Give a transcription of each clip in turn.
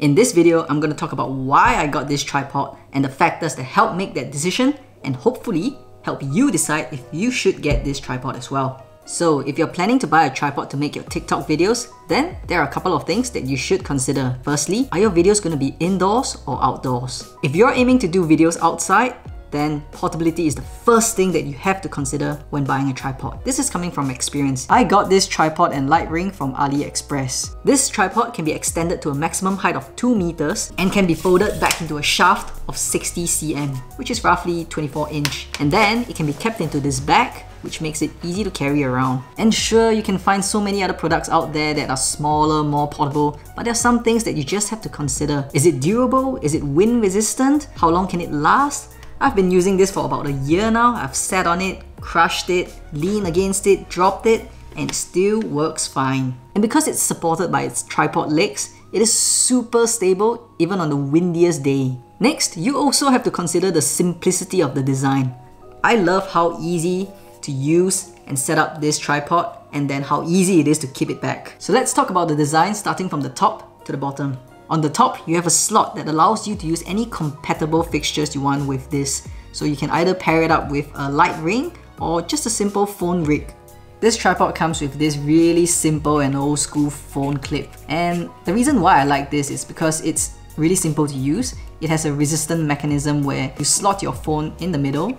In this video, I'm going to talk about why I got this tripod and the factors that helped make that decision, and hopefully help you decide if you should get this tripod as well. So if you're planning to buy a tripod to make your TikTok videos, then there are a couple of things that you should consider. Firstly, are your videos going to be indoors or outdoors? If you're aiming to do videos outside, then portability is the first thing that you have to consider when buying a tripod. This is coming from experience. I got this tripod and light ring from AliExpress. This tripod can be extended to a maximum height of 2 meters and can be folded back into a shaft of 60 cm, which is roughly 24 inch. And then it can be kept into this bag, which makes it easy to carry around. And sure, you can find so many other products out there that are smaller, more portable, but there are some things that you just have to consider. Is it durable? Is it wind resistant? How long can it last? I've been using this for about a year now. I've sat on it, crushed it, leaned against it, dropped it, and it still works fine. And because it's supported by its tripod legs, it is super stable even on the windiest day. Next, you also have to consider the simplicity of the design. I love how easy to use and set up this tripod, and then how easy it is to keep it back. So let's talk about the design, starting from the top to the bottom. On the top, you have a slot that allows you to use any compatible fixtures you want with this. So you can either pair it up with a light ring or just a simple phone rig. This tripod comes with this really simple and old school phone clip. And the reason why I like this is because it's really simple to use. It has a resistant mechanism where you slot your phone in the middle,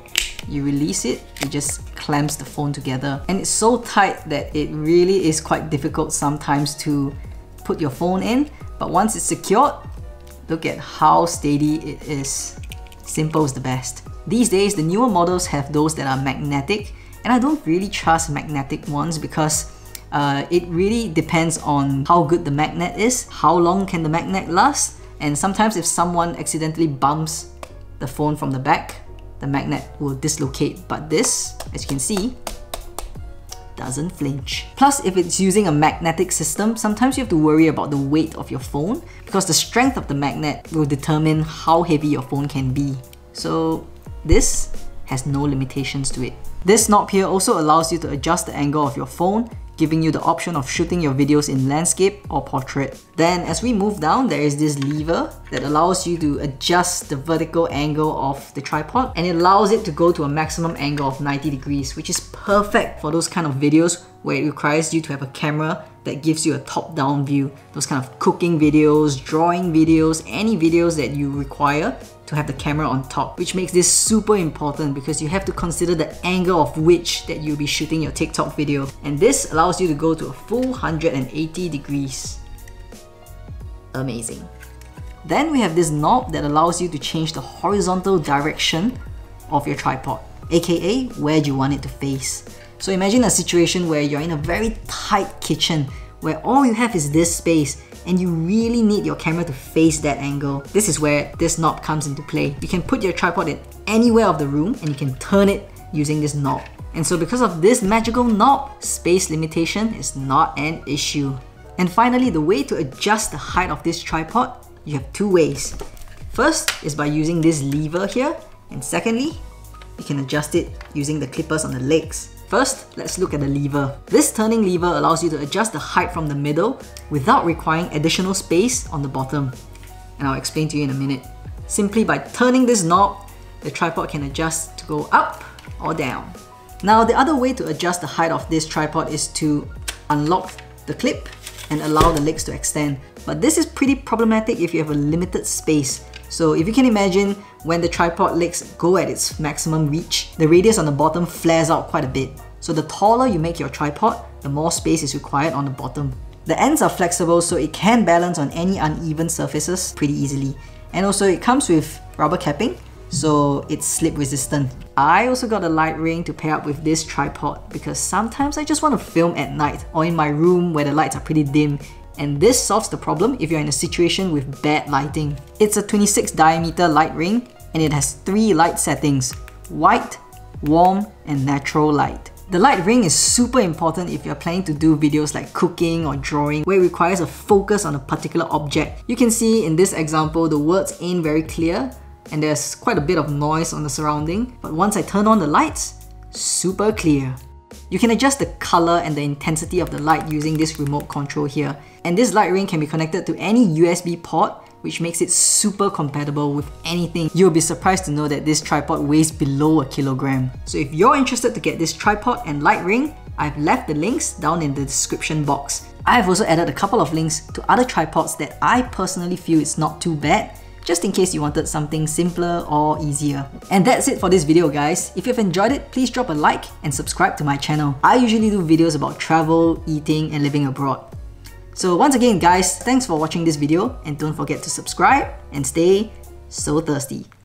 you release it, it just clamps the phone together. And it's so tight that it really is quite difficult sometimes to put your phone in. But once it's secured, look at how steady it is. Simple is the best. These days, the newer models have those that are magnetic, and I don't really trust magnetic ones because it really depends on how good the magnet is, how long can the magnet last, and sometimes if someone accidentally bumps the phone from the back, the magnet will dislocate. But this, as you can see, doesn't flinch. Plus, if it's using a magnetic system, sometimes you have to worry about the weight of your phone because the strength of the magnet will determine how heavy your phone can be. So this has no limitations to it. This knob here also allows you to adjust the angle of your phone, giving you the option of shooting your videos in landscape or portrait. Then as we move down, there is this lever that allows you to adjust the vertical angle of the tripod, and it allows it to go to a maximum angle of 90 degrees, which is perfect for those kind of videos where it requires you to have a camera that gives you a top-down view. Those kind of cooking videos, drawing videos, any videos that you require to have the camera on top, which makes this super important because you have to consider the angle of which that you'll be shooting your TikTok video. And this allows you to go to a full 180 degrees. Amazing. Then we have this knob that allows you to change the horizontal direction of your tripod, aka where do you want it to face. So imagine a situation where you're in a very tight kitchen where all you have is this space, and you really need your camera to face that angle. This is where this knob comes into play. You can put your tripod in anywhere of the room and you can turn it using this knob. And so because of this magical knob, space limitation is not an issue. And finally, the way to adjust the height of this tripod, you have two ways. First is by using this lever here, and secondly, you can adjust it using the clippers on the legs. First, let's look at the lever. This turning lever allows you to adjust the height from the middle without requiring additional space on the bottom. And I'll explain to you in a minute. Simply by turning this knob, the tripod can adjust to go up or down. Now, the other way to adjust the height of this tripod is to unlock the clip and allow the legs to extend. But this is pretty problematic if you have a limited space. So if you can imagine, when the tripod legs go at its maximum reach, the radius on the bottom flares out quite a bit. So the taller you make your tripod, the more space is required on the bottom. The ends are flexible, so it can balance on any uneven surfaces pretty easily. And also it comes with rubber capping, so it's slip resistant. I also got a light ring to pair up with this tripod because sometimes I just want to film at night or in my room where the lights are pretty dim. And this solves the problem if you're in a situation with bad lighting. It's a 26 diameter light ring and it has 3 light settings: white, warm, and natural light. The light ring is super important if you're planning to do videos like cooking or drawing where it requires a focus on a particular object. You can see in this example, the words ain't very clear and there's quite a bit of noise on the surrounding. But once I turn on the lights, super clear. You can adjust the color and the intensity of the light using this remote control here. And this light ring can be connected to any USB port which makes it super compatible with anything. You'll be surprised to know that this tripod weighs below 1 kilogram. So if you're interested to get this tripod and light ring, I've left the links down in the description box. I've also added a couple of links to other tripods that I personally feel it's not too bad, just in case you wanted something simpler or easier. And that's it for this video, guys. If you've enjoyed it, please drop a like and subscribe to my channel. I usually do videos about travel, eating and living abroad. So once again, guys, thanks for watching this video and don't forget to subscribe and stay so thirsty.